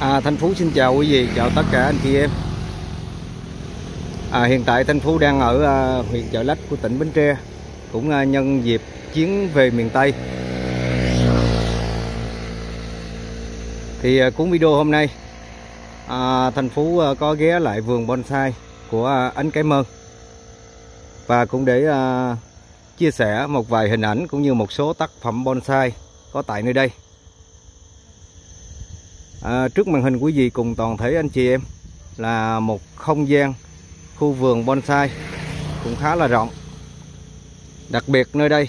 Thanh Phú xin chào quý vị, chào tất cả anh chị em. Hiện tại Thanh Phú đang ở huyện Chợ Lách của tỉnh Bến Tre, cũng nhân dịp chuyến về miền Tây. Thì cuốn video hôm nay Thanh Phú có ghé lại vườn bonsai của Ánh Cái Mơn, và cũng để chia sẻ một vài hình ảnh cũng như một số tác phẩm bonsai có tại nơi đây. Trước màn hình quý vị cùng toàn thể anh chị em là một không gian khu vườn bonsai cũng khá là rộng. Đặc biệt nơi đây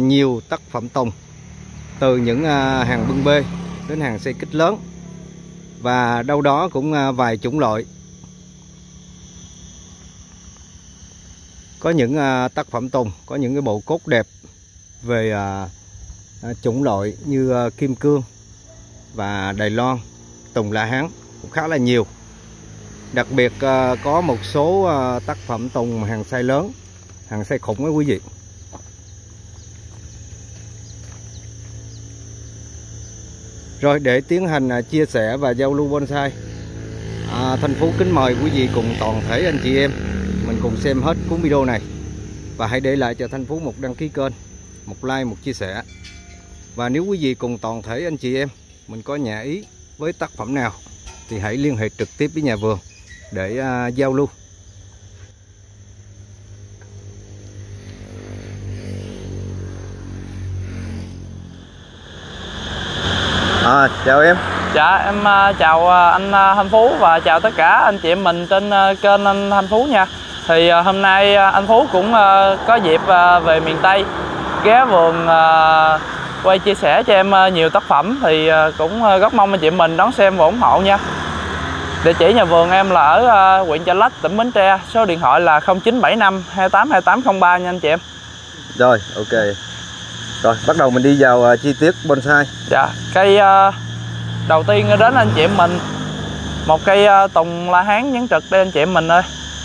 nhiều tác phẩm tùng, từ những hàng bưng bê đến hàng xây kích lớn, và đâu đó cũng vài chủng loại. Có những tác phẩm tùng, có những cái bộ cốt đẹp về chủng loại như kim cương và Đài Loan, tùng la hán cũng khá là nhiều. Đặc biệt có một số tác phẩm tùng hàng size lớn, hàng size khủng ấy quý vị. Rồi để tiến hành chia sẻ và giao lưu bonsai, Thanh Phú kính mời quý vị cùng toàn thể anh chị em mình cùng xem hết cuốn video này, và hãy để lại cho Thanh Phú một đăng ký kênh, một like, một chia sẻ. Và nếu quý vị cùng toàn thể anh chị em mình có nhà ý với tác phẩm nào thì hãy liên hệ trực tiếp với nhà vườn để giao lưu. Chào em. Dạ em chào anh Thanh Phú và chào tất cả anh chị em mình trên kênh anh Thanh Phú nha. Thì hôm nay anh Phú cũng có dịp về miền Tây, ghé vườn quay chia sẻ cho em nhiều tác phẩm, thì cũng rất mong anh chị mình đón xem và ủng hộ nha. Địa chỉ nhà vườn em là ở huyện Chợ Lách, tỉnh Bến Tre, số điện thoại là 0975 28 2803 nha anh chị em. Rồi, ok. Rồi, bắt đầu mình đi vào chi tiết bonsai. Dạ, cây đầu tiên đến anh chị em mình, một cây tùng la hán nhánh trực đây anh chị em mình ơi.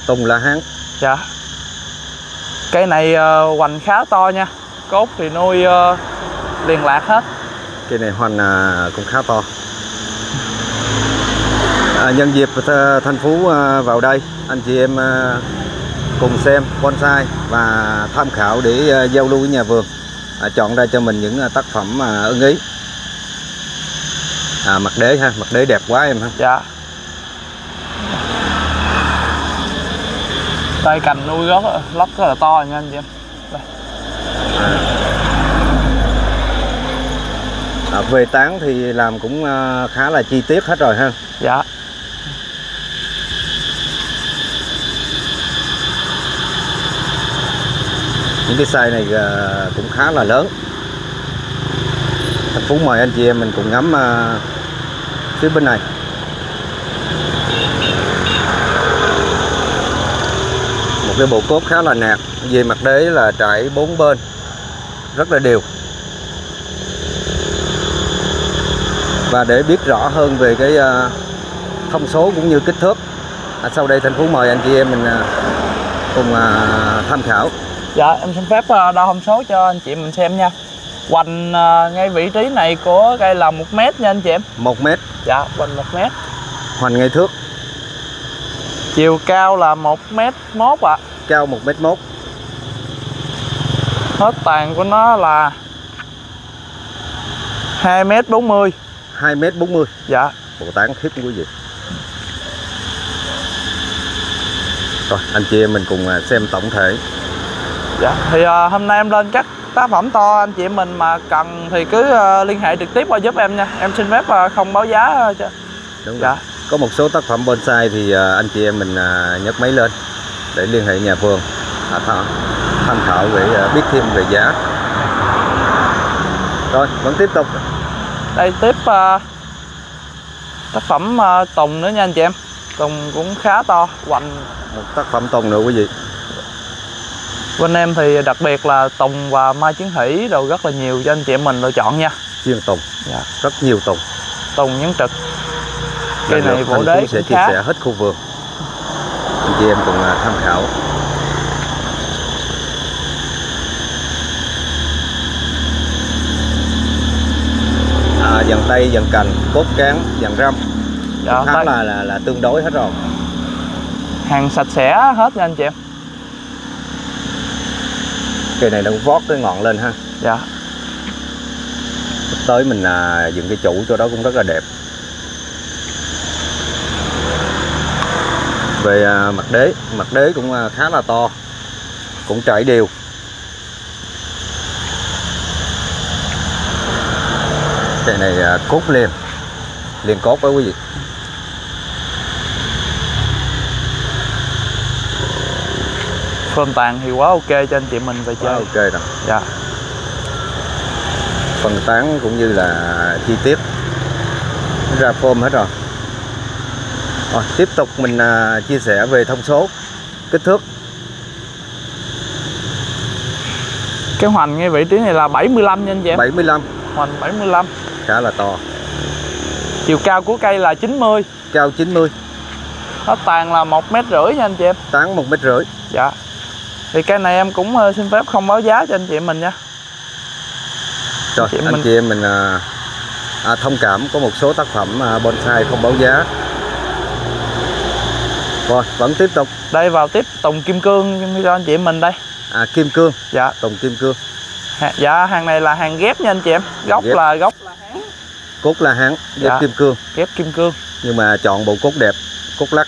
Tùng la hán. Dạ. Cây này hoành khá to nha, cốt thì nuôi liên lạc hết. Cây này hoành cũng khá to. Nhân dịp Thanh Phú vào đây, anh chị em cùng xem bonsai và tham khảo để giao lưu với nhà vườn, chọn ra cho mình những tác phẩm ưng ý. Mặt đế ha, mặt đế đẹp quá em ha. Dạ. Tay cành nuôi rất lóc rất là to nha anh chị em. Về tán thì làm cũng khá là chi tiết hết rồi ha. Dạ. Những cái size này cũng khá là lớn. Thanh Phú mời anh chị em mình cùng ngắm phía bên này. Một cái bộ cốt khá là nạt, về mặt đế là trải bốn bên rất là đều. Và để biết rõ hơn về cái thông số cũng như kích thước, sau đây Thanh Phú mời anh chị em mình cùng tham khảo. Dạ em xin phép đo thông số cho anh chị mình xem nha. Hoành ngay vị trí này của cây là 1 mét nha anh chị em. 1 mét. Dạ, hoành 1 mét. Hoành ngay thước. Chiều cao là 1m1 ạ. Cao 1m1. Hết tàn của nó là 2m40. 2m40. Dạ. Bộ tán khiếp quý vị. Rồi anh chị em mình cùng xem tổng thể. Dạ. Thì hôm nay em lên các tác phẩm to, anh chị em mình mà cần thì cứ liên hệ trực tiếp qua giúp em nha. Em xin phép không báo giá cho. Đúng dạ. Rồi. Có một số tác phẩm bonsai thì anh chị em mình nhấc máy lên để liên hệ nhà vườn tham khảo để biết thêm về giá. Rồi vẫn tiếp tục. Đây tiếp tác phẩm tùng nữa nha anh chị em. Tùng cũng khá to, hoành. Một tác phẩm tùng nữa quý vị. Bên em thì đặc biệt là tùng và mai chiến thủy đồ rất là nhiều cho anh chị em mình lựa chọn nha. Chuyên tùng, dạ. Rất nhiều tùng. Tùng nhánh trực. Cây này bộ đế sẽ chia sẻ hết khu vườn, anh chị em cùng tham khảo. Dàn Đây dàn cành, cốt cán, dàn râm. Dạ, tháng là tương đối hết rồi. Hàng sạch sẽ hết nha anh chị em. Cây này đang vót cái ngọn lên ha. Dạ. Tới mình dựng cái chủ chỗ đó cũng rất là đẹp. Về mặt đế cũng khá là to, cũng trải đều. Cây này cốt liền cốt với quý vị. Phần tàn thì quá ok cho anh chị mình về chơi. Ok rồi. Dạ. Phần tán cũng như là chi tiết ra form hết rồi. Rồi tiếp tục mình chia sẻ về thông số, kích thước. Cái hoành ngay vị trí này là 75 nha anh chị. 75. Hoành 75. Khá là to. Chiều cao của cây là 90. Cao 90. Hết tàn là 1,5 m nha anh chị em. Tán 1,5 m. Dạ. Thì cái này em cũng xin phép không báo giá cho anh chị mình nha. Rồi anh chị em mình thông cảm, có một số tác phẩm bonsai không báo giá. Rồi vẫn tiếp tục. Đây vào tiếp Tùng Kim Cương cho anh chị em mình đây. À Kim Cương. Dạ. Tùng Kim Cương. Dạ hàng này là hàng ghép nha anh chị em. Gốc là hán. Cốt là hán, ghép dạ. Kim Cương. Ghép Kim Cương. Nhưng mà chọn bộ cốt đẹp, cốt lắc.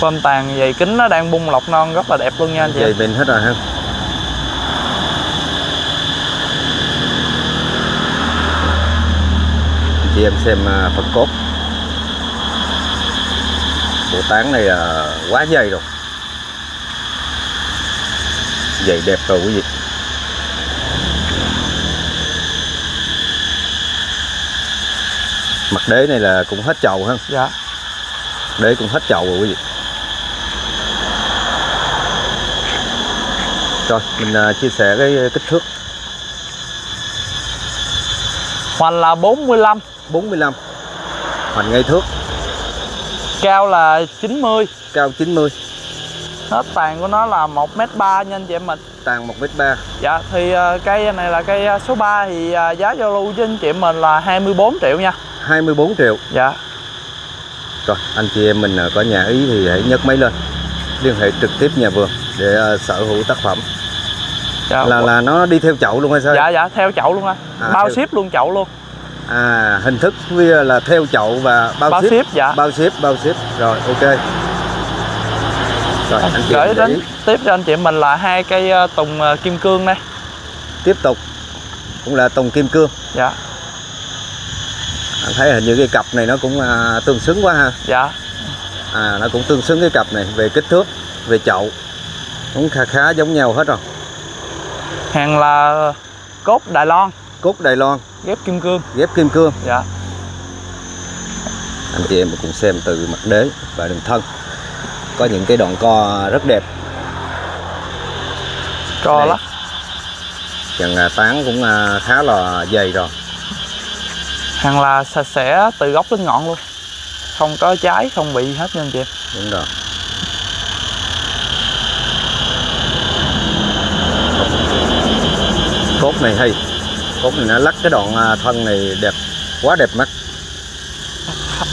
Phơm tàn dày kính, nó đang bung lọc non rất là đẹp luôn nha anh chị. Dày mình hết rồi ha. Chị em xem phần cốt. Bộ tán này là quá dày rồi. Dày đẹp rồi quý vị. Mặt đế này là cũng hết chậu ha. Dạ. Đế cũng hết chậu rồi quý vị. Rồi mình chia sẻ cái kích thước. Hoành là 45. 45. Hoành ngay thước. Cao là 90. Cao 90. Hết tàn của nó là 1,3 m nha anh chị em mình. Tàn 1,3 m. Dạ thì cây này là cây số 3. Thì giá giao lưu với anh chị em mình là 24 triệu nha. 24 triệu. Dạ. Rồi anh chị em mình có nhà ý thì hãy nhấc máy lên, liên hệ trực tiếp nhà vườn để sở hữu tác phẩm. Dạ, là nó đi theo chậu luôn hay sao? Dạ dạ theo chậu luôn á. Bao theo... ship luôn chậu luôn. À hình thức là theo chậu và bao ship. Dạ. Bao ship. Rồi ok. Rồi anh chị gửi đến tiếp cho anh chị mình là hai cây Tùng Kim Cương đây. Tiếp tục cũng là Tùng Kim Cương. Dạ. Anh thấy hình như cái cặp này nó cũng tương xứng quá ha. Dạ. À nó cũng tương xứng cái cặp này về kích thước, về chậu cũng khá giống nhau hết rồi. Hàng là cốt Đài Loan. Cốt Đài Loan. Ghép Kim Cương. Ghép Kim Cương. Dạ. Anh chị em cùng xem từ mặt đế và đường thân. Có những cái đoạn co rất đẹp. Co lắm. Dàn tán cũng khá là dày rồi. Hàng là sạch sẽ từ gốc đến ngọn luôn. Không có trái, không bị hết nha anh chị. Đúng rồi. Cốt này hay. Cốt này nó lắc cái đoạn thân này đẹp. Quá đẹp mắt.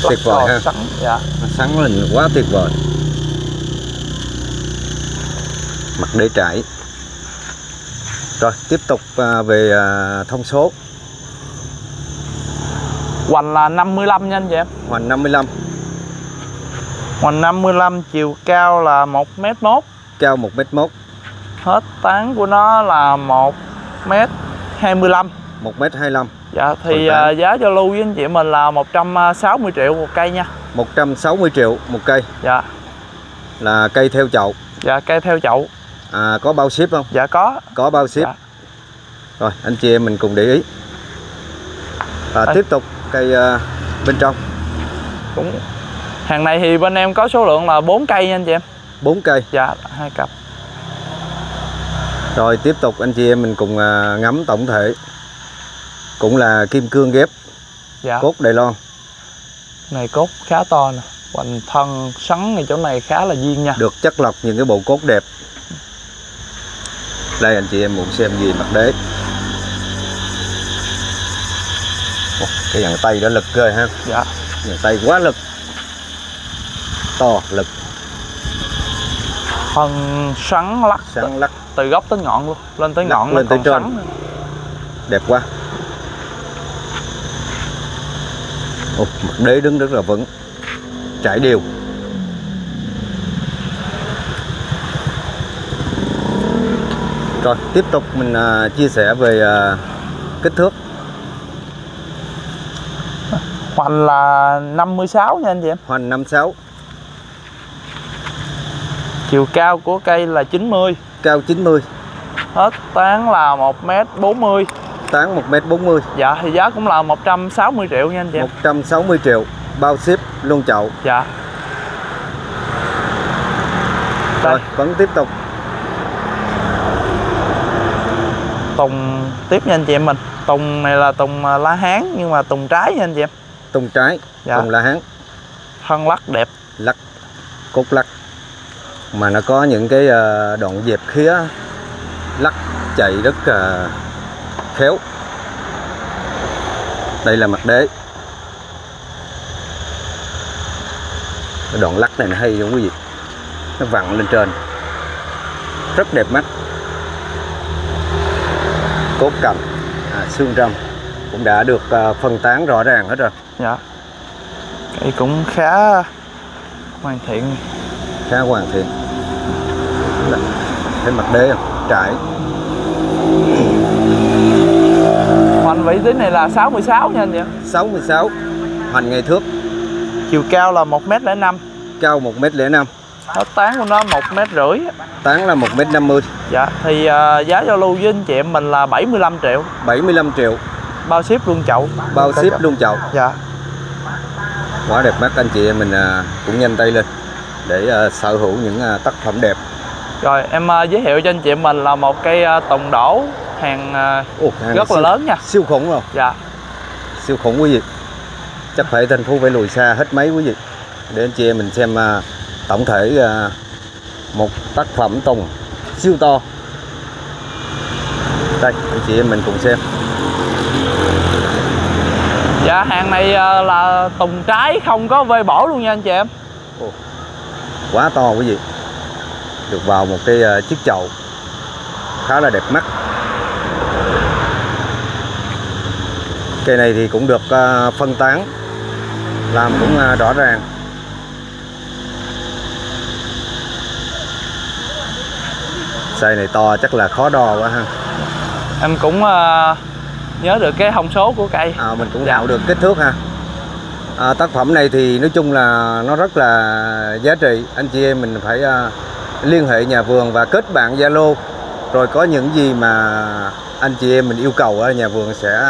Tuyệt vời ha. Sắn, dạ. Sắn lên quá tuyệt vời. Mặt đế trải. Rồi tiếp tục về thông số. Hoành là 55 nha anh chị em. Hoành 55. Hoành 55, chiều cao là 1,1 m. Cao 1,1 m. Hết tán của nó là 1,25 m. 1,25 m. Dạ thì giá giao lưu với anh chị mình là 160 triệu một cây nha. 160 triệu một cây. Dạ. Là cây theo chậu. Dạ cây theo chậu. À có bao ship không? Dạ có. Có bao ship. Dạ. Rồi anh chị em mình cùng để ý. Tiếp tục cây bên trong. Cũng hàng này thì bên em có số lượng là 4 cây nha anh chị em. 4 cây. Dạ, 2 cặp. Rồi tiếp tục anh chị em mình cùng ngắm tổng thể. Cũng là Kim Cương ghép. Dạ. Cốt Đài Loan. Này cốt khá to nè. Hoành thân sắn này chỗ này khá là duyên nha. Được chất lọc những cái bộ cốt đẹp. Đây anh chị em muốn xem gì mặt đế. Cái dàn tay đã lực rồi ha. Dạ. Dàn tay quá lực. To lực. Phần xoắn lắc. Xoắn lắc. Từ gốc tới ngọn luôn. Lên tới ngọn lên tới trên. Đẹp quá. Ồ, mặt đế đứng rất là vững. Trải đều. Rồi tiếp tục mình chia sẻ về kích thước. Hoành là 56 nha anh chị em. Hoành 56. Chiều cao của cây là 90. Cao 90. Hết tán là 1m40. Tán 1m40. Dạ thì giá cũng là 160 triệu nha anh chị. 160 triệu bao ship luôn chậu. Dạ. Rồi vẫn tiếp tục. Tùng tiếp nha anh chị em mình. Tùng này là tùng la hán nhưng mà tùng trái nha anh chị em. Tùng trái, dạ. Tùng la hán. Thân lắc đẹp. Lắc, cốt lắc. Mà nó có những cái đoạn dẹp khía lắc chạy rất khéo. Đây là mặt đế. Cái đoạn lắc này nó hay đúng quý vị. Nó vặn lên trên. Rất đẹp mắt. Cốt cành, xương râm cũng đã được phân tán rõ ràng hết rồi. Dạ. Cây cũng khá hoàn thiện. Khá hoàn thiện. Thấy mặt đế không? Trải. Hoành vĩ tính này là 66 nha anh chị. 66. Hoành ngay thước. Chiều cao là 1m05. Cao 1m05. Hết tán của nó 1m rưỡi. Tán là 1m50. Dạ thì giá giao lưu với anh chị em mình là 75 triệu. 75 triệu. Bao ship luôn chậu. Bao ship luôn chậu. Dạ. Quá đẹp mắt, anh chị em mình cũng nhanh tay lên để sở hữu những tác phẩm đẹp. Rồi em giới thiệu cho anh chị em mình là một cây tùng đổ hàng rất là lớn nha. Siêu khủng rồi. Dạ. Siêu khủng quý vị. Chắc phải Thanh Phú phải lùi xa hết mấy quý vị để anh chị em mình xem tổng thể một tác phẩm tùng siêu to. Đây anh chị em mình cùng xem. Dạ hàng này là tùng trái không có vê bổ luôn nha anh chị em. Quá to quý vị. Được vào một cái chiếc chậu khá là đẹp mắt. Cây này thì cũng được phân tán, làm cũng rõ ràng. Cây này to chắc là khó đo quá ha. Em cũng nhớ được cái thông số của cây. Mình cũng đạo được kích thước ha. Tác phẩm này thì nói chung là nó rất là giá trị. Anh chị em mình phải liên hệ nhà vườn và kết bạn Zalo. Rồi có những gì mà anh chị em mình yêu cầu nhà vườn sẽ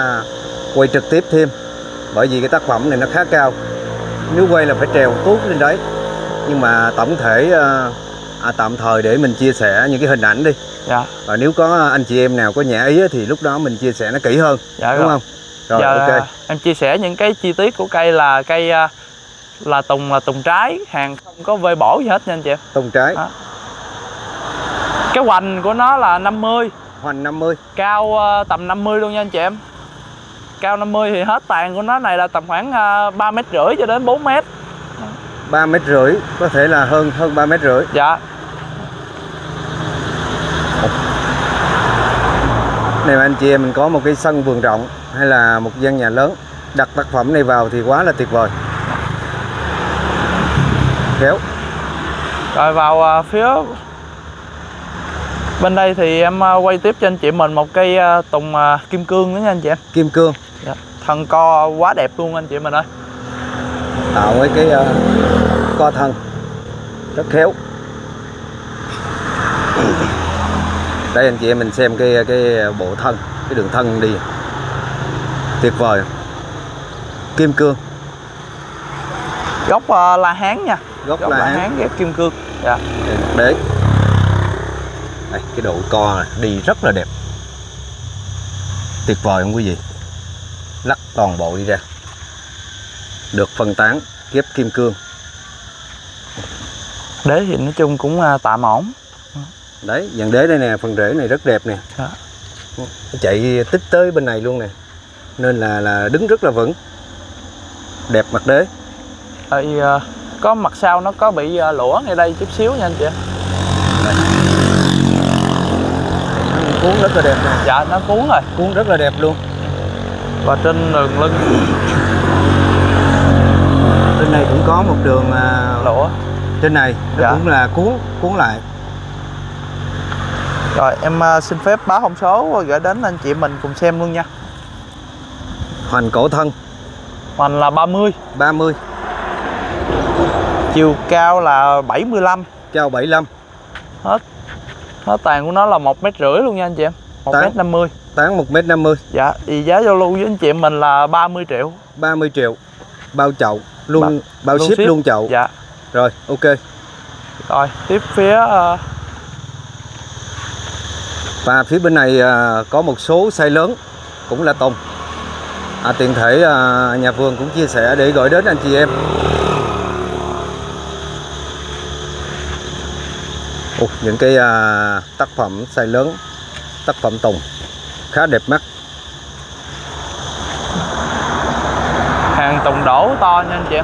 quay trực tiếp thêm. Bởi vì cái tác phẩm này nó khá cao. Nếu quay là phải trèo tuốt lên đấy. Nhưng mà tổng thể tạm thời để mình chia sẻ những cái hình ảnh đi. Dạ. Và nếu có anh chị em nào có nhã ý thì lúc đó mình chia sẻ nó kỹ hơn. Dạ, đúng rồi. Không? Rồi, giờ okay. Em chia sẻ những cái chi tiết của cây là tùng trái, hàng không có vê bổ gì hết nha anh chị. Tùng trái. Đó. Cái hoành của nó là 50. Hoành 50. Cao tầm 50 luôn nha anh chị em. Cao 50 thì hết tàn của nó này là tầm khoảng 3m rưỡi cho đến 4m. 3m rưỡi, có thể là hơn 3m rưỡi. Dạ. Nếu anh chị em mình có một cái sân vườn rộng hay là một gian nhà lớn, đặt tác phẩm này vào thì quá là tuyệt vời. Kéo. Rồi vào phía bên đây thì em quay tiếp cho anh chị mình một cây tùng kim cương nữa nha anh chị em. Kim cương. Dạ. Thân co quá đẹp luôn anh chị mình ơi. Tạo cái co thân rất khéo. Đây anh chị em mình xem cái bộ thân, cái đường thân đi. Tuyệt vời. Kim cương. Gốc la hán nha. Gốc la hán ghép kim cương. Dạ. Đấy. Đây, cái độ co này, đi rất là đẹp. Tuyệt vời không quý vị. Lắc toàn bộ đi ra. Được phân tán ghép kim cương. Đế thì nói chung cũng tạm ổn. Đấy, dàn đế đây nè, phần rễ này rất đẹp nè. Nó chạy tích tới bên này luôn nè. nên là đứng rất là vững, đẹp mặt đế. Có mặt sau nó có bị lũa ngay đây chút xíu nha anh chị. Cuốn rất là đẹp rồi. Dạ nó cuốn rồi, cuốn rất là đẹp luôn. Và trên đường lưng trên này cũng có một đường lũa trên này, dạ. Cũng là cuốn lại. Rồi em xin phép báo thông số gửi đến anh chị mình cùng xem luôn nha. Hoành cổ thân, hoành là 30, chiều cao là 75, cao 75. Hết tàn của nó là 1,5 m luôn nha anh chị em, 1,50 m, tán 1,50 m. Dạ, thì giá giao lưu với anh chị mình là 30 triệu. 30 triệu, bao chậu luôn, bao ship luôn chậu. Dạ. Rồi, ok. Rồi, tiếp phía và phía bên này có một số size lớn cũng là tùng. Tiện thể nhà vườn cũng chia sẻ để gửi đến anh chị em. Những cái tác phẩm size lớn, tác phẩm tùng khá đẹp mắt. Hàng tùng đổ to nha anh chị.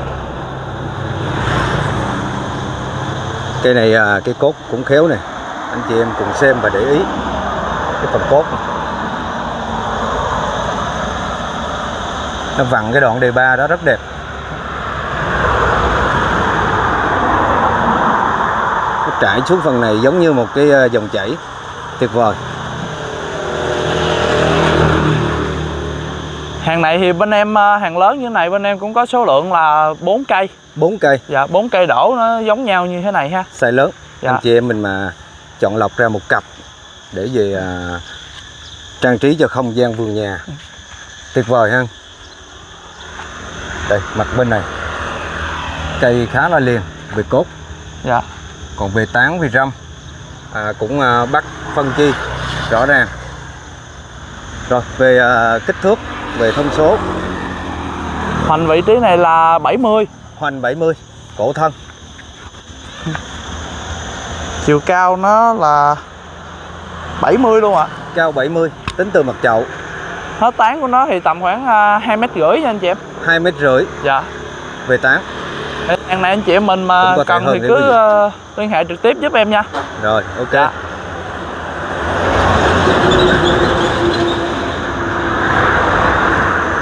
Cái này cái cốt cũng khéo này, anh chị em cùng xem và để ý cái phần cốt này. Nó vặn cái đoạn đề ba đó rất đẹp. Nó trải xuống phần này giống như một cái dòng chảy tuyệt vời. Hàng này thì bên em hàng lớn như thế này bên em cũng có số lượng là 4 cây. 4 cây. Dạ, 4 cây đổ nó giống nhau như thế này ha. Size lớn. Dạ. Anh chị em mình mà chọn lọc ra một cặp để về trang trí cho không gian vườn nhà. Tuyệt vời ha. Đây, mặt bên này cây khá là liền về cốt. Dạ. Còn về tán, về râm cũng bắt phân chi rõ ràng. Rồi, về kích thước, về thông số. Hoành vị trí này là 70. Hoành 70, cổ thân. Chiều cao nó là 70 luôn ạ. Cao 70, tính từ mặt chậu. Hết tán của nó thì tầm khoảng 2,5 m nha anh chị em. 2,5 m. Dạ. Về tán. Hàng này anh chị em mình mà cần thì cứ liên hệ trực tiếp giúp em nha. Rồi, ok. Dạ.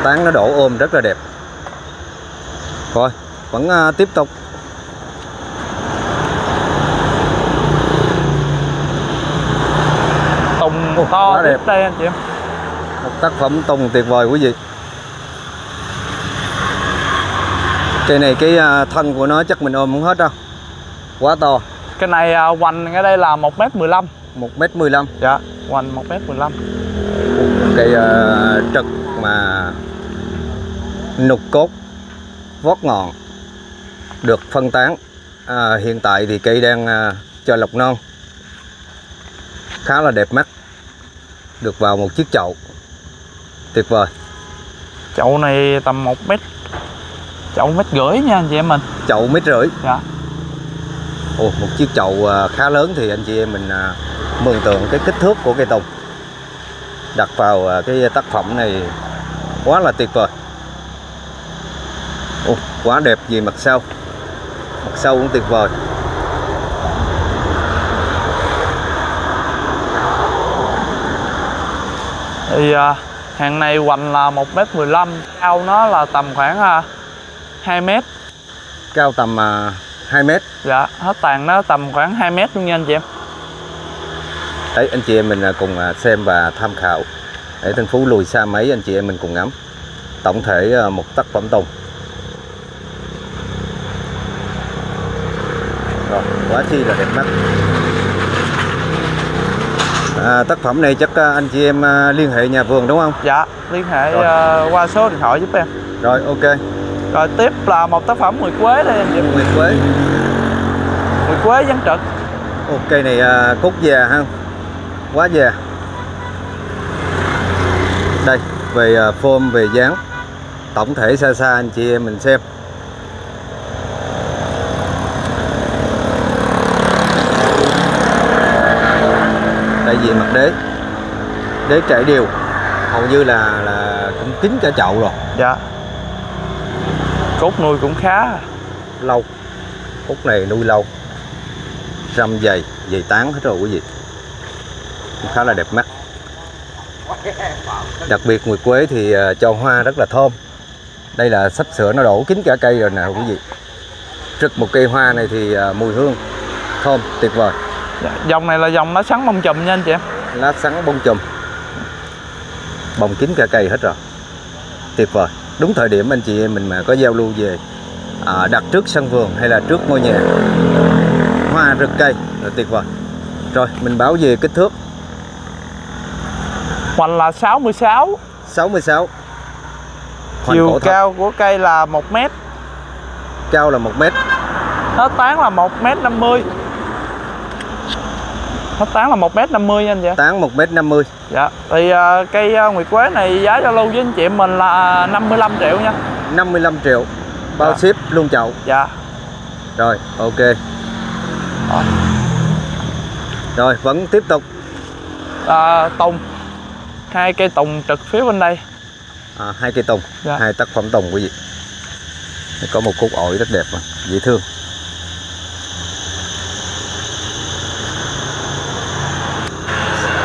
Tán nó đổ ôm rất là đẹp. Rồi, vẫn tiếp tục. Tùng to đẹp đây anh chị em. Một tác phẩm tùng tuyệt vời quý vị. Cây này cái thân của nó chắc mình ôm không hết đâu. Quá to. Cái này hoành ở đây là 1,15 m. 1,15 m. Dạ, hoành 1,15 m. Cây trực mà nục cốt, vót ngọn, được phân tán. Hiện tại thì cây đang cho lọc non. Khá là đẹp mắt. Được vào một chiếc chậu. Tuyệt vời. Chậu này tầm 1 m. Chậu 1,5 m nha anh chị em mình. Chậu 1,5 m. Dạ. Ồ, một chiếc chậu khá lớn thì anh chị em mình mường tượng cái kích thước của cây tùng. Đặt vào cái tác phẩm này quá là tuyệt vời. Ồ, quá đẹp vì mặt sau. Mặt sau cũng tuyệt vời. Thì hàng này hoành là 1,15 m, cao nó là tầm khoảng 2 m. Cao tầm 2 m. Dạ, hết tàn nó tầm khoảng 2 m luôn nha anh chị em. Đấy, anh chị em mình cùng xem và tham khảo. Để Thanh Phú lùi xa mấy anh chị em mình cùng ngắm tổng thể một tác phẩm tùng. Rồi, quá chi là đẹp mắt. Tác phẩm này chắc anh chị em liên hệ nhà vườn đúng không? Dạ, liên hệ qua số điện thoại giúp em. Rồi, ok. Rồi tiếp là một tác phẩm mùi quế đây anh chị. Mùi quế. Mùi quế dân trực. Ồ, cây này cốt già ha. Quá già. Đây, về form, về dáng. Tổng thể xa xa anh chị em mình xem. Đây về mặt đế. Đế trải đều. Hầu như là là cũng kín cả chậu rồi. Dạ. Cốt nuôi cũng khá lâu. Cốt này nuôi lâu. Râm dày, dày tán hết rồi quý vị. Cũng khá là đẹp mắt. Đặc biệt người quế thì cho hoa rất là thơm. Đây là sắp sửa nó đổ kín cả cây rồi nè quý vị. Rực một cây hoa này thì mùi hương thơm tuyệt vời. Dạ, dòng này là dòng lá sắn bông chùm nha anh chị em. Lá sắn bông chùm. Bông kín cả cây hết rồi. Tuyệt vời. Đúng thời điểm anh chị em mình mà có giao lưu về đặt trước sân vườn hay là trước ngôi nhà, hoa rực cây là tuyệt vời. Rồi mình báo về kích thước. Hoành là 66. Chiều cao của cây là 1m. Cao là 1m. Hết tán là 1m50. Hết tán là 1m50 anh chị. Tán 1m50. Dạ. Thì cây Nguyệt Quế này giá giao lưu với anh chị mình là 55 triệu nha. 55 triệu. Bao dạ. Ship luôn chậu. Dạ. Rồi, ok. Rồi, vẫn tiếp tục. Tùng. Hai cây tùng trực phía bên đây. Hai cây tùng, dạ. Hai tác phẩm tùng quý vị. Có một cúc ổi rất đẹp, dễ thương.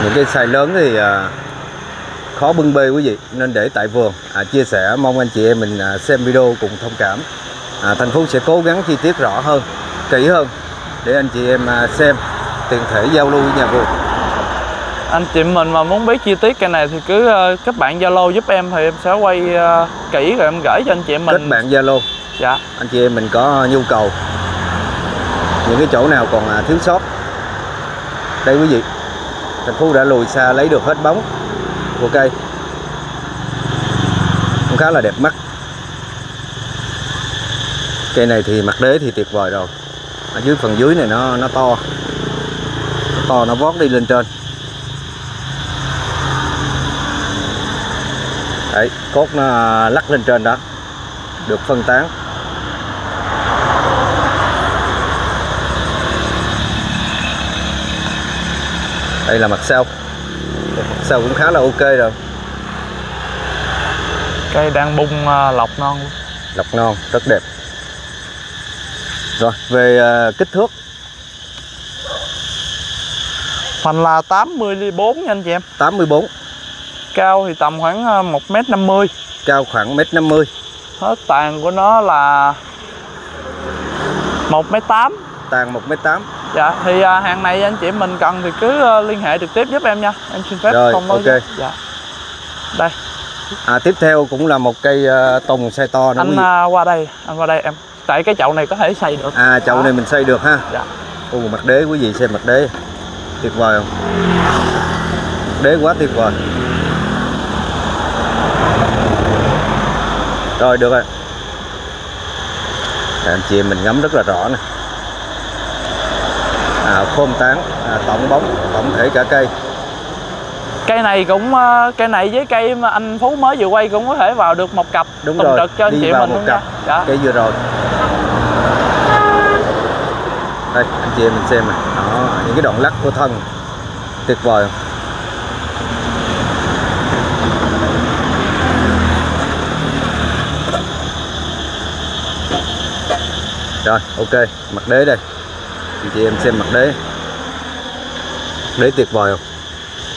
Những cây size lớn thì khó bưng bê quý vị, nên để tại vườn. Chia sẻ mong anh chị em mình xem video cùng thông cảm. Thanh Phú sẽ cố gắng chi tiết rõ hơn, kỹ hơn để anh chị em xem, tiện thể giao lưu với nhà vườn. Anh chị mình mà muốn biết chi tiết cây này thì cứ kết bạn Zalo giúp em, thì em sẽ quay kỹ rồi em gửi cho anh chị em mình. Kết bạn Zalo. Dạ. Anh chị em mình có nhu cầu những cái chỗ nào còn thiếu sót. Đây quý vị, Thanh Phú đã lùi xa lấy được hết bóng của cây. Cũng khá là đẹp mắt. Cây này thì mặt đế thì tuyệt vời rồi. Ở dưới phần dưới này nó to. Nó to nó vót đi lên trên. Đấy, cốt nó lắc lên trên đó. Được phân tán. Đây là mặt sau. Mặt sau cũng khá là ok rồi. Cây đang bung lọc non. Lọc non, rất đẹp. Rồi, về kích thước. Hoành là 84 nha anh chị em. 84. Cao thì tầm khoảng 1m50. Cao khoảng 1m50. Hết tàn của nó là 1m8. Tàn 1m8. Dạ, thì hàng này anh chị mình cần thì cứ liên hệ trực tiếp giúp em nha. Em xin phép rồi, không nói okay. Dạ. Đây. Tiếp theo cũng là một cây tùng size to nữa. Anh qua đây, anh qua đây em. Tại cái chậu này có thể xây được. Chậu này mình xây được ha. Dạ. Ồ, mặt đế quý vị xem mặt đế. Tuyệt vời không? Mặt đế quá tuyệt vời. Rồi được rồi. Anh chị em mình ngắm rất là rõ nè. Khôm tán, tổng bóng, tổng thể cả cây. Cây này cũng, cây này với cây mà anh Phú mới vừa quay cũng có thể vào được một cặp. Đúng rồi, trực cho anh chị mình một cặp. Dạ. Cây vừa rồi. Đây, anh chị em mình xem nè. Những cái đoạn lắc của thân. Tuyệt vời không? Rồi, ok, mặt đế đây. Anh chị em xem mặt đế. Mặt đế tuyệt vời không?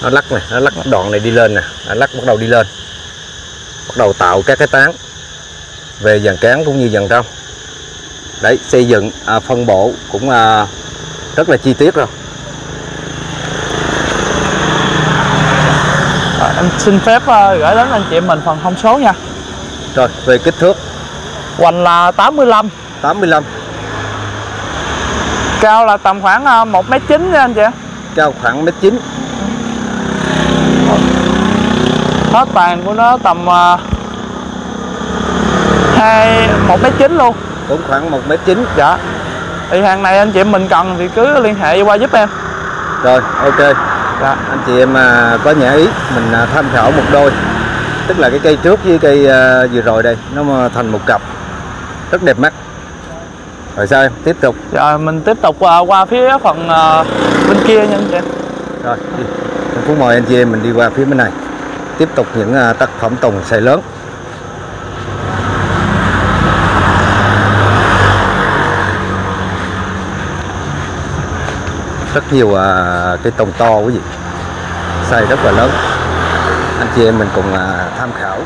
Nó lắc này, nó lắc đoạn này đi lên nè. Nó lắc bắt đầu đi lên. Bắt đầu tạo các cái tán. Về dàn cán cũng như dàn trong. Đấy, xây dựng, phân bổ cũng rất là chi tiết rồi. Em xin phép gửi đến anh chị em mình phần thông số nha. Rồi, về kích thước. Hoành là 85. 85. Cao là tầm khoảng 1m9 nha anh chị. Cao khoảng 1m9. Hết tàn của nó tầm 1m9 luôn. Cũng khoảng 1m9. Dạ. Thì hàng này anh chị mình cần thì cứ liên hệ qua giúp em. Rồi ok. Dạ. Anh chị em có nhã ý mình tham khảo một đôi. Tức là cái cây trước với cây vừa rồi đây, nó thành một cặp. Rất đẹp mắt. Rồi sao em? Tiếp tục. Rồi mình tiếp tục qua phía phần bên kia nha anh chị. Rồi, Phú mời anh chị em mình đi qua phía bên này. tiếp tục những tác phẩm tùng size lớn. Rất nhiều cái tùng to quý vị, size rất là lớn. Anh chị em mình cùng tham khảo.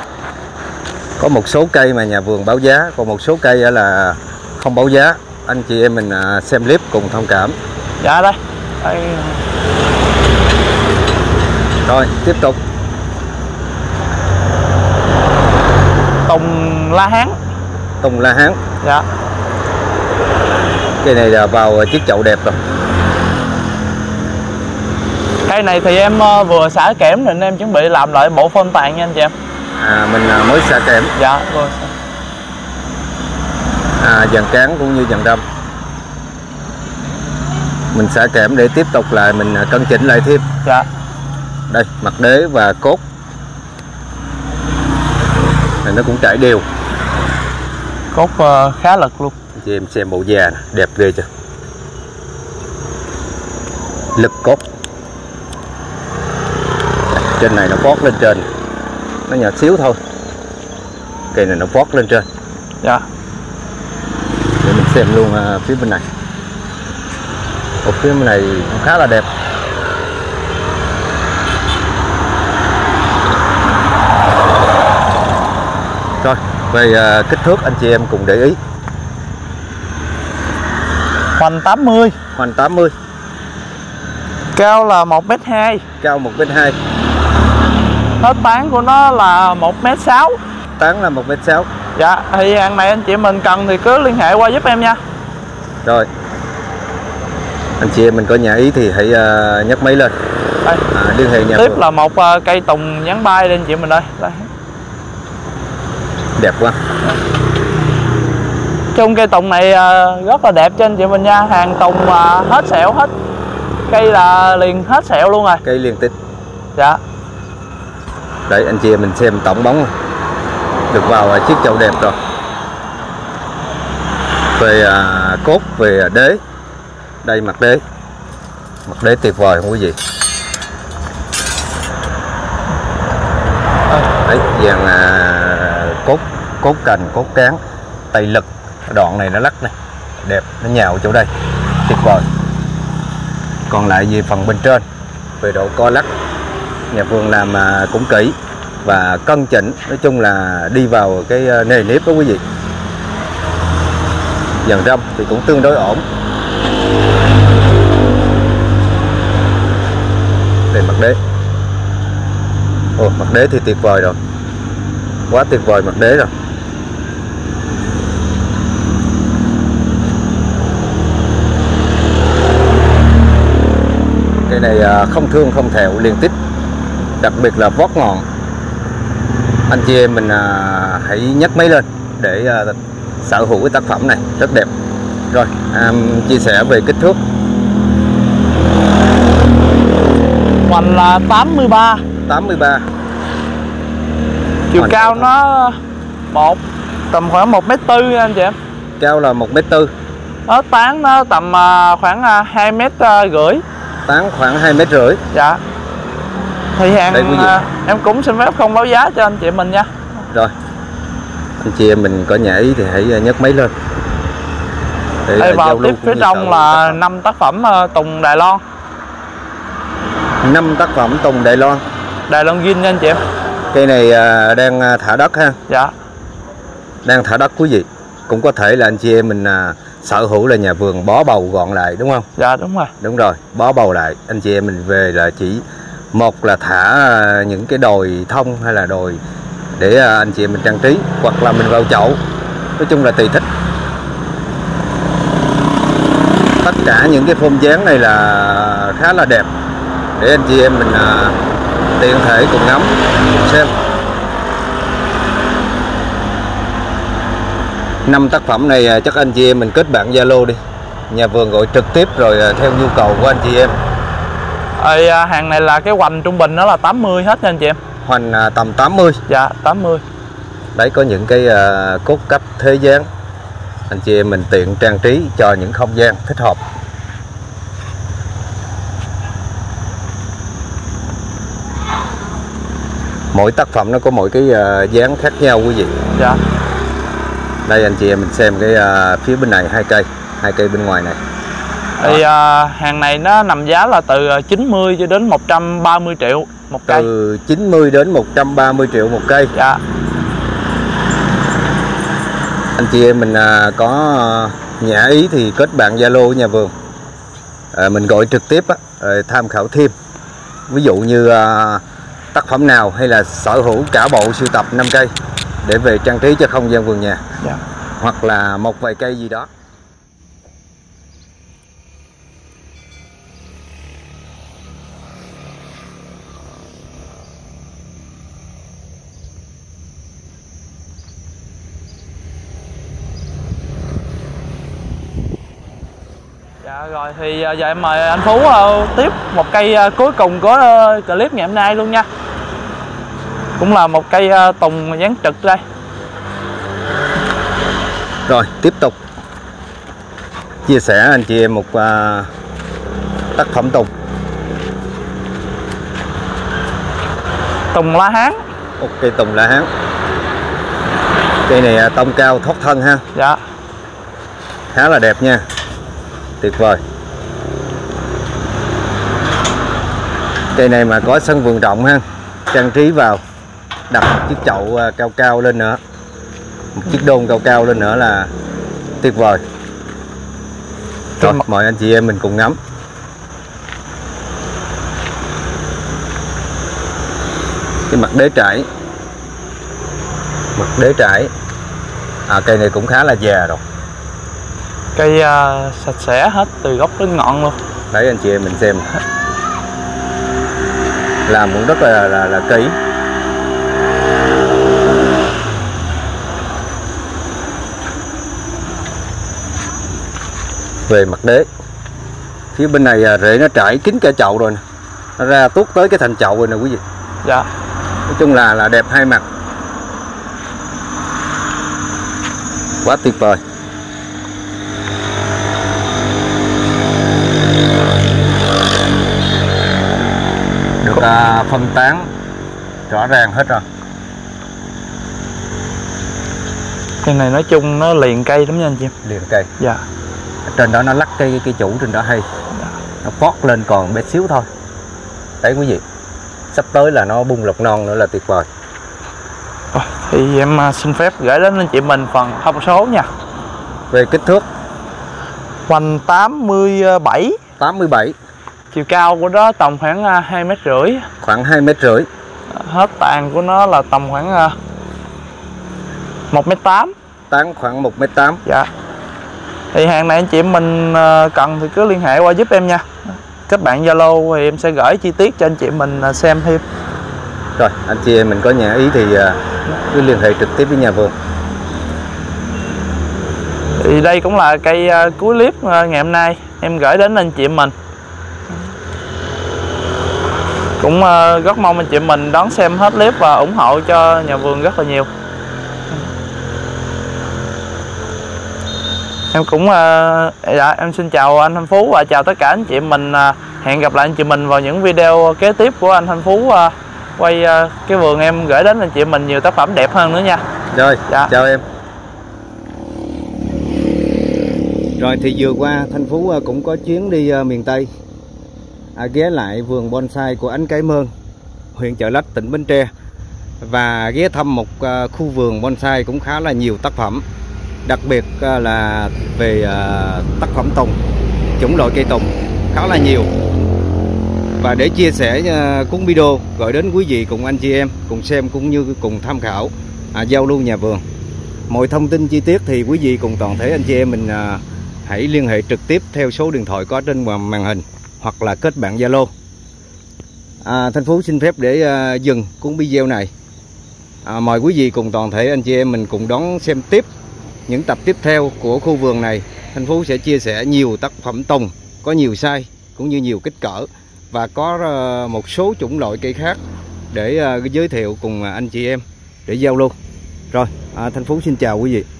Có một số cây mà nhà vườn báo giá, còn một số cây là không báo giá. Anh chị em mình xem clip cùng thông cảm. Dạ đây. Đây. Rồi tiếp tục. Tùng la hán. Tùng la hán. Dạ. Cây này là vào chiếc chậu đẹp rồi. Cây này thì em vừa xả kẽm nên em chuẩn bị làm lại bộ phân tàn nha anh chị em. Mình mới xả kẽm. Dạ vừa. Dàn cán cũng như dàn đâm mình xả kẽm để tiếp tục lại mình cân chỉnh lại thêm. Dạ. Đây mặt đế và cốt này nó cũng trải đều, cốt khá lật luôn. Chị em xem bộ già này, đẹp ghê chưa, lực cốt trên này nó vót lên trên, nó nhỏ xíu thôi, cây này nó vót lên trên. Dạ. Để mình xem luôn phía bên này. Ở phía bên này cũng khá là đẹp. Rồi về kích thước anh chị em cùng để ý. Hoành 80. Hoành 80. Cao là 1m2. Cao 1m2. Hết tán của nó là 1m6. Tán là 1m6. Dạ thì hàng này anh chị mình cần thì cứ liên hệ qua giúp em nha. Rồi anh chị em mình có nhà ý thì hãy nhấc máy lên. Đây. Liên hệ nhà tiếp vườn. Là một cây tùng nhắn bay lên anh chị mình đây. Đây. Đẹp quá. Chung cây tùng này rất là đẹp cho anh chị mình nha. Hàng tùng mà hết sẹo hết. Cây là liền hết sẹo luôn rồi. Cây liền tít. Dạ. Đấy anh chị em mình xem tổng bóng được vào chiếc chậu đẹp rồi. Về cốt, về đế. Đây mặt đế. Mặt đế tuyệt vời không quý vị. Đấy vàng cốt, cốt cành, cốt cán, tay lực. Đoạn này nó lắc này. Đẹp, nó nhào chỗ đây. Tuyệt vời. Còn lại về phần bên trên, về độ co lắc, nhà vườn làm cũng kỹ và cân chỉnh, nói chung là đi vào cái nề nếp đó quý vị. Dàn râm thì cũng tương đối ổn. Đây mặt đế. Ồ, mặt đế thì tuyệt vời rồi. Quá tuyệt vời mặt đế rồi. Cái này không thương không thẹo liên tích. Đặc biệt là vót ngọn. Anh chị em mình hãy nhấc máy lên để sở hữu cái tác phẩm này rất đẹp. Rồi chia sẻ về kích thước. Hoành là 83. 83. Chiều hoành cao nó một tầm khoảng 1m4 anh chị em. Cao là 1m4. Ở tán nó tầm khoảng 2m rưỡi. Tán khoảng 2m rưỡi. Dạ. Thì hàng em cũng xin phép không báo giá cho anh chị mình nha. Rồi anh chị em mình có nhà ý thì hãy nhấc máy lên. Đây vào tiếp phía trong là 5 tác phẩm tùng Đài Loan. 5 tác phẩm tùng Đài Loan. Đài Loan Gin nha anh chị em. Cây này đang thả đất ha. Dạ. Đang thả đất quý vị. Cũng có thể là anh chị em mình sở hữu là nhà vườn bó bầu gọn lại đúng không? Dạ đúng rồi. Đúng rồi, bó bầu lại. Anh chị em mình về là chỉ một là thả những cái đồi thông hay là đồi để anh chị em mình trang trí, hoặc là mình vào chậu. Nói chung là tùy thích. Tất cả những cái form dáng này là khá là đẹp để anh chị em mình tiện thể cùng ngắm cùng xem. 5 tác phẩm này chắc anh chị em mình kết bạn Zalo đi, nhà vườn gọi trực tiếp rồi theo nhu cầu của anh chị em. Hàng này là cái hoành trung bình nó là 80 hết nha anh chị em. Hoành tầm 80. Dạ 80. Đấy có những cái cốt cách thế gian. Anh chị em mình tiện trang trí cho những không gian thích hợp. Mỗi tác phẩm nó có mỗi cái dáng khác nhau quý vị. Dạ. Đây anh chị em mình xem cái phía bên này hai cây bên ngoài này. Thì hàng này nó nằm giá là từ 90 cho đến 130 triệu một cây. Từ 90 đến 130 triệu một cây. Dạ. Anh chị em mình có nhã ý thì kết bạn Zalo nhà vườn, mình gọi trực tiếp tham khảo thêm. Ví dụ như tác phẩm nào hay là sở hữu cả bộ sưu tập 5 cây để về trang trí cho không gian vườn nhà. Dạ. Hoặc là một vài cây gì đó. Dạ rồi, thì giờ em mời anh Phú tiếp một cây cuối cùng của clip ngày hôm nay luôn nha. Cũng là một cây tùng dáng trực đây. Rồi tiếp tục chia sẻ anh chị em một tác phẩm tùng la hán. Ok, tùng la hán. Cây này tông cao thoát thân ha. Dạ. Khá là đẹp nha, tuyệt vời. Cây này mà có sân vườn rộng ha, trang trí vào, đặt một chiếc chậu cao cao lên nữa, một chiếc đôn cao cao lên nữa là tuyệt vời. Rồi, mời anh chị em mình cùng ngắm. Cái mặt đế trải, mặt đế trải. Cây này cũng khá là già rồi. Cây sạch sẽ hết từ gốc đến ngọn luôn. Đấy anh chị em mình xem, làm cũng rất là kỹ. Về mặt đế, phía bên này rễ nó trải kín cả chậu rồi nè, nó ra tuốt tới cái thành chậu rồi nè quý vị. Dạ. Nói chung là đẹp hai mặt, quá tuyệt vời. Được phân tán rõ ràng hết rồi. Cây này nói chung nó liền cây lắm nha anh chị. Liền cây. Dạ. Trên đó nó lắc cái chủ trên đó hay. Dạ. Nó phót lên còn bé xíu thôi. Đấy quý vị, sắp tới là nó bung lọc non nữa là tuyệt vời. Rồi, thì em xin phép gửi đến anh chị mình phần thông số nha. Về kích thước, hoành 87. Chiều cao của nó tầm khoảng 2,5 m. Khoảng 2,5 m. Hết tàn của nó là tầm khoảng 1,8 m. Tán khoảng 1,8 m. Dạ. Thì hàng này anh chị mình cần thì cứ liên hệ qua giúp em nha. Các bạn Zalo thì em sẽ gửi chi tiết cho anh chị mình xem thêm. Rồi, anh chị em mình có nhà ý thì cứ liên hệ trực tiếp với nhà vườn. Thì đây cũng là cây cuối clip ngày hôm nay em gửi đến anh chị mình. Cũng rất mong anh chị mình đón xem hết clip và ủng hộ cho nhà vườn rất là nhiều. Em cũng em xin chào anh Thanh Phú và chào tất cả anh chị mình. Hẹn gặp lại anh chị mình vào những video kế tiếp của anh Thanh Phú quay cái vườn em gửi đến anh chị mình nhiều tác phẩm đẹp hơn nữa nha. Rồi, dạ. Chào em. Rồi thì vừa qua Thanh Phú cũng có chuyến đi miền Tây, ghé lại vườn bonsai của Ánh Cái Mơn, huyện Chợ Lách, tỉnh Bến Tre, và ghé thăm một khu vườn bonsai cũng khá là nhiều tác phẩm, đặc biệt là về tác phẩm tùng, chủng loại cây tùng khá là nhiều. Và để chia sẻ cuốn video gửi đến quý vị cùng anh chị em cùng xem cũng như cùng tham khảo giao lưu nhà vườn. Mọi thông tin chi tiết thì quý vị cùng toàn thể anh chị em mình hãy liên hệ trực tiếp theo số điện thoại có trên màn hình, hoặc là kết bạn Zalo. Thanh Phú xin phép để dừng cuốn video này. Mời quý vị cùng toàn thể anh chị em mình cùng đón xem tiếp những tập tiếp theo của khu vườn này. Thanh Phú sẽ chia sẻ nhiều tác phẩm tùng, có nhiều size cũng như nhiều kích cỡ, và có một số chủng loại cây khác để giới thiệu cùng anh chị em để giao lưu. Rồi Thanh Phú xin chào quý vị.